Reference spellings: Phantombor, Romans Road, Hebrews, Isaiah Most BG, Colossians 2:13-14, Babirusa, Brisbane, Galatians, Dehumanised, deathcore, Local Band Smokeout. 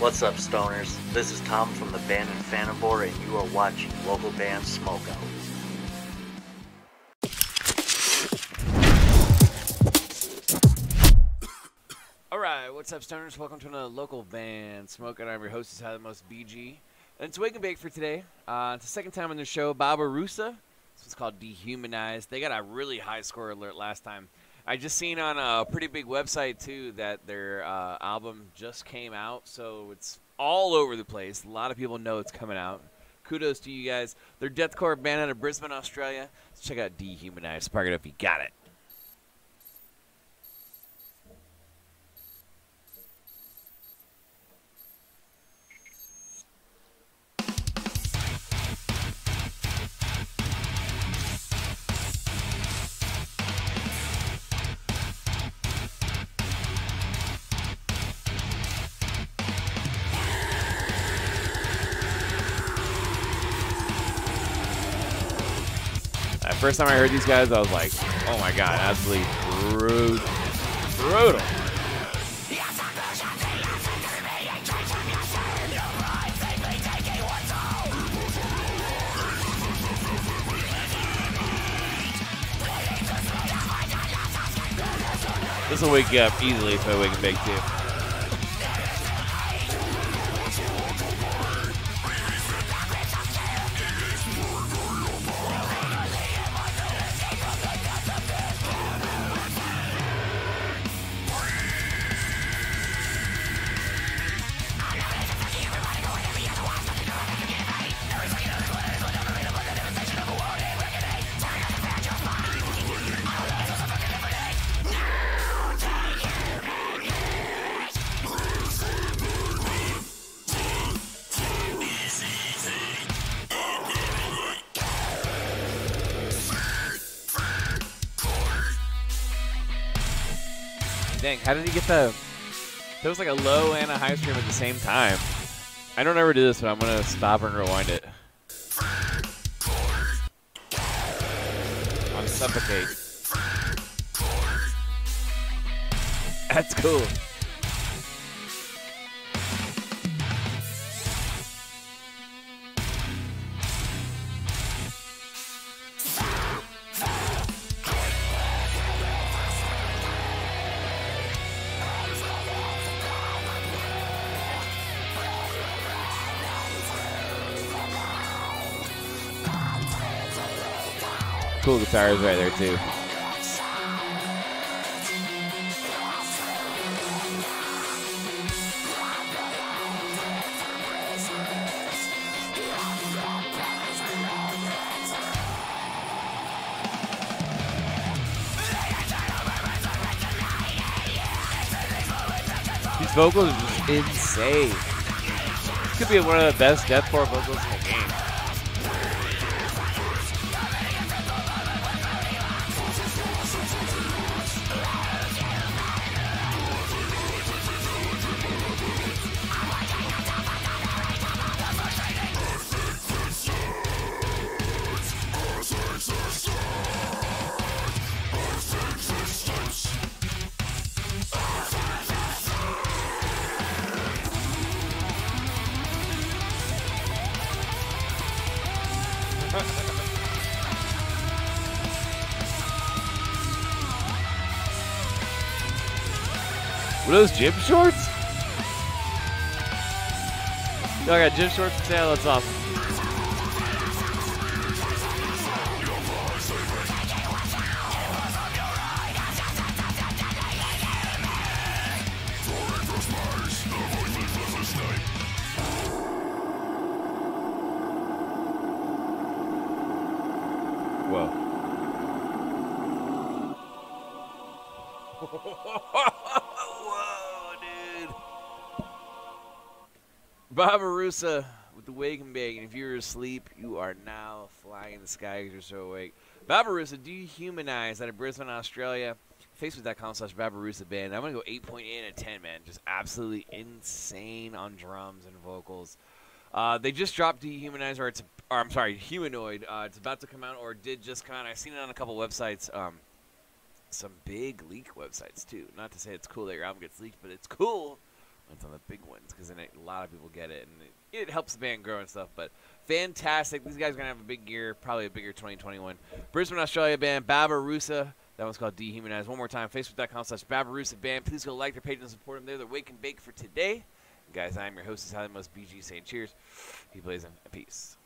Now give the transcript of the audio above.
What's up, stoners? This is Tom from the band in Phantombor, and you are watching Local Band Smokeout. Alright, what's up, stoners? Welcome to another Local Band Smokeout. I'm your host, Isaiah Most BG. And it's Wake and Bake for today. It's the second time on the show, Babirusa. This one's called Dehumanised. They got a really high score alert last time. I just seen on a pretty big website, too, that their album just came out, so it's all over the place. A lot of people know it's coming out. Kudos to you guys. They're deathcore band out of Brisbane, Australia. Let's check out Dehumanized. Spark it up. You got it. First time I heard these guys, I was like, oh my god, absolutely brutal. This will wake you up easily if I wake and bake too. Dang, how did he get the... There was like a low and a high stream at the same time. I don't ever do this, but I'm going to stop and rewind it. On Suffocate. That's cool. Cool guitars right there too. These vocals are just insane. This could be one of the best deathcore vocals in the game. Were those gym shorts? Yo, I got gym shorts for sale, that's awesome. Whoa. Whoa, dude. Babirusa with the Wake and Bake. And if you're asleep, you are now flying in the sky because you're so awake. Babirusa, Dehumanized out of Brisbane, Australia. Facebook.com/BabirusaBand. I'm going to go 8.8 out of 10, man. Just absolutely insane on drums and vocals. They just dropped Dehumanized, or I'm sorry, Humanoid. It's about to come out, or did just come out. I've seen it on a couple websites. Some big leak websites too. Not to say it's cool that your album gets leaked, but it's cool It's on the big ones because then a lot of people get it, and it helps the band grow and stuff. But fantastic. These guys are going to have a big year, probably a bigger 2021. Brisbane, Australia band, Babirusa. That one's called Dehumanised. One more time, facebook.com/Babirusa Band. Please go like their page and support them. They're the Wake and Bake for today. And guys, I'm your host, Isaiah Most BG, saying cheers. He plays in peace.